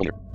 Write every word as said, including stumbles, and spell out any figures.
Later.